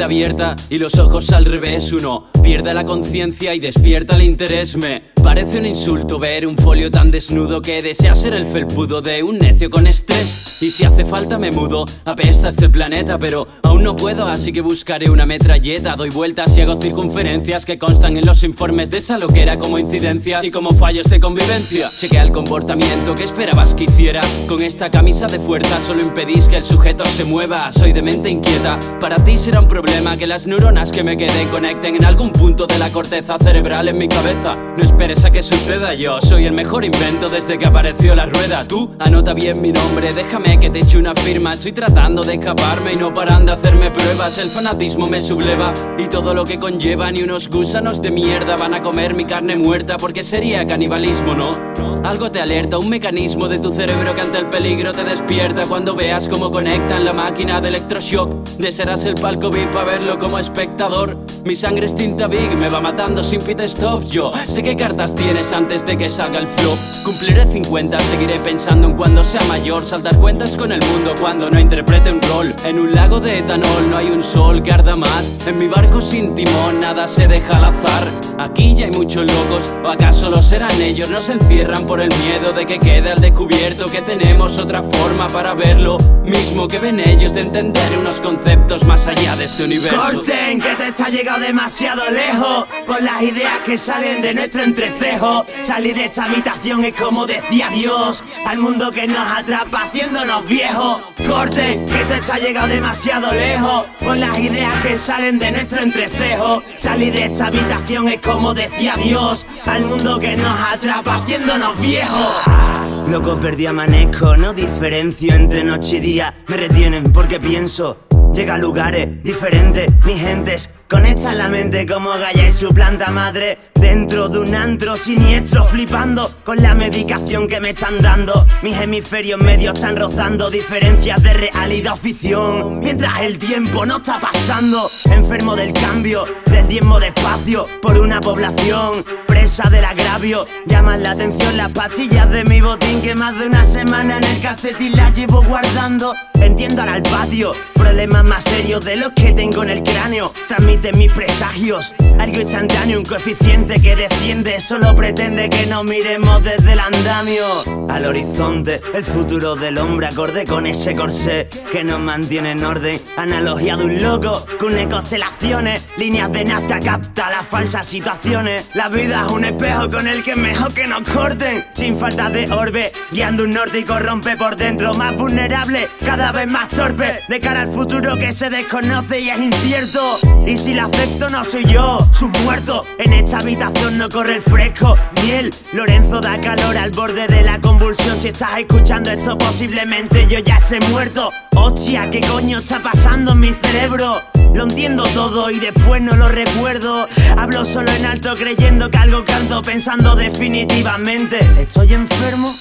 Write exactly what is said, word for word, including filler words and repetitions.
mente abierta y los ojos al revés. Uno pierde la conciencia y despierta el interés. Me parece un insulto ver un folio tan desnudo que desea ser el felpudo de un necio con estrés. Y si hace falta me mudo, apesta este planeta, pero aún no puedo, así que buscaré una metralleta. Doy vueltas y hago circunferencias que constan en los informes de esa loquera como incidencias y como fallos de convivencia. Chequea el comportamiento que esperabas que hiciera. Con esta camisa de fuerza solo impedís que el sujeto se mueva. Soy de mente inquieta, para ti será un problema que las neuronas que me queden conecten en algún punto de la corteza cerebral en mi cabeza. No esperes a que suceda, yo soy el mejor invento desde que apareció la rueda. Tú anota bien mi nombre, déjame que te eche una firma. Estoy tratando de escaparme y no paran de hacerme pruebas. El fanatismo me subleva y todo lo que conlleva. Ni unos gusanos de mierda van a comer mi carne muerta, porque sería canibalismo, ¿no? Algo te alerta, un mecanismo de tu cerebro que ante el peligro te despierta. Cuando veas cómo conectan la máquina de electroshock, desearás el palco V I P a verlo como espectador. Mi sangre es tinta big, me va matando sin pit stop. Yo sé qué cartas tienes antes de que salga el flop. Cumpliré cincuenta, seguiré pensando en cuando sea mayor. Saltar cuentas con el mundo cuando no interprete un rol. En un lago de etanol no hay un sol que arda más. En mi barco sin timón nada se deja al azar. Aquí ya hay muchos locos, ¿o acaso lo serán ellos? Nos encierran por el miedo de que quede al descubierto que tenemos otra forma para verlo mismo que ven ellos, de entender unos conceptos más allá de este universo. Corten, que te está llegando demasiado lejos por las ideas que salen de nuestro entrecejo. Salir de esta habitación es como decía Dios al mundo que nos atrapa haciéndonos viejos. Corten, que te está llegando demasiado lejos por las ideas que salen de nuestro entrecejo. Salir de esta habitación es como decía Dios al mundo que nos atrapa haciéndonos viejos. Loco, perdí, amanezco, no diferencio entre noche y día. Me retienen porque pienso, llega a lugares diferentes, mis gentes conectan la mente como Gaia y su planta madre. Dentro de un antro siniestro, flipando con la medicación que me están dando. Mis hemisferios medios están rozando diferencias de realidad o ficción, mientras el tiempo no está pasando. Enfermo del cambio, del diezmo de espacio por una población presa del agravio. Llaman la atención las pastillas de mi botín que más de una semana en el calcetín las llevo guardando. Entiendo ahora el patio, problemas más serios de los que tengo en el cráneo. Transmiten mis presagios, algo instantáneo, un coeficiente que desciende. Solo pretende que nos miremos desde el andamio al horizonte, el futuro del hombre acorde con ese corsé que nos mantiene en orden. Analogía de un loco, cune constelaciones, líneas de nafta capta las falsas situaciones. La vida es un espejo con el que es mejor que nos corten. Sin falta de orbe, guiando un norte y corrompe por dentro. Más vulnerable, cada vez más torpe, de cara al futuro que se desconoce y es incierto. Y si la acepto no soy yo, sus muertos. En esta habitación no corre el fresco ni el Lorenzo da calor al borde de la convulsión. Si estás escuchando esto posiblemente yo ya esté muerto. Hostia, ¿qué coño está pasando en mi cerebro? Lo entiendo todo y después no lo recuerdo. Hablo solo en alto creyendo que algo canto, pensando definitivamente, ¿estoy enfermo?